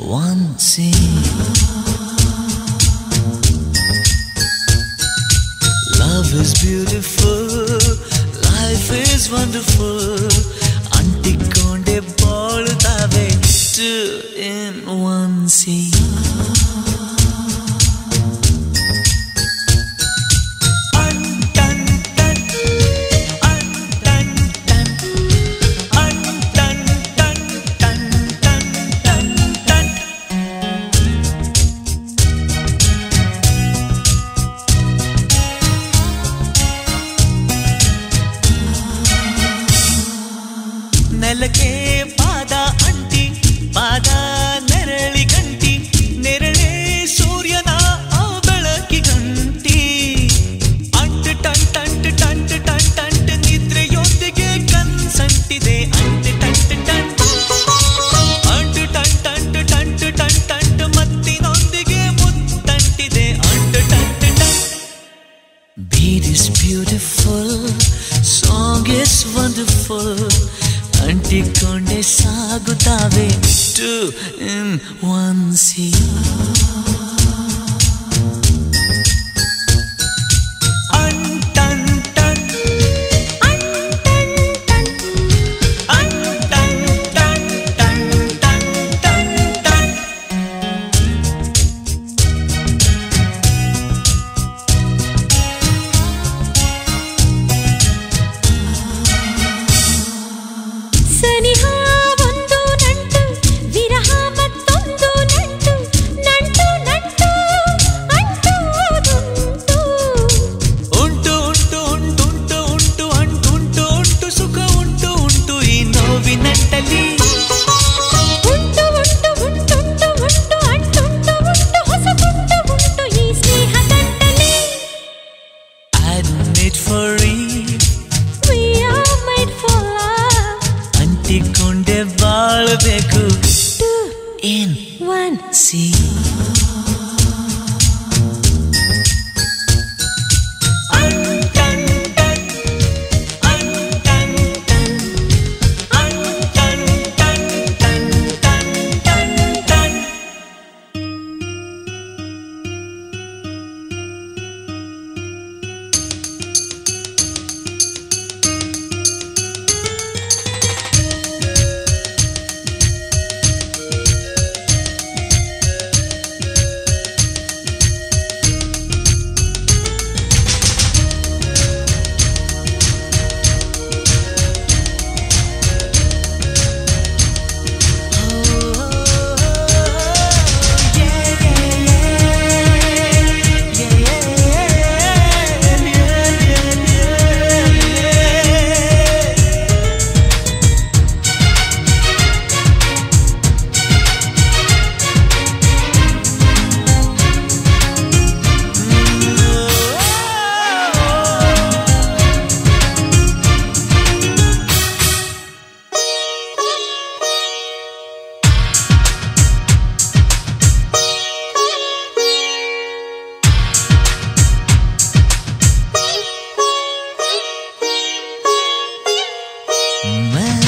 Love is beautiful, life is wonderful. Antikonde ball thave two in one sea. Nelake pada anti pada nerali ganti nerale suryana abalaki ganti ant tant tant tant tant tant nidre yotige kansantide ant tant tant ant tant tant tant tant tant mattinondige muttantide ant tant tant. Beat is beautiful, song is wonderful. Antikonde saagutave two in one sea. Antikonde baalbeku two in one sea. Man.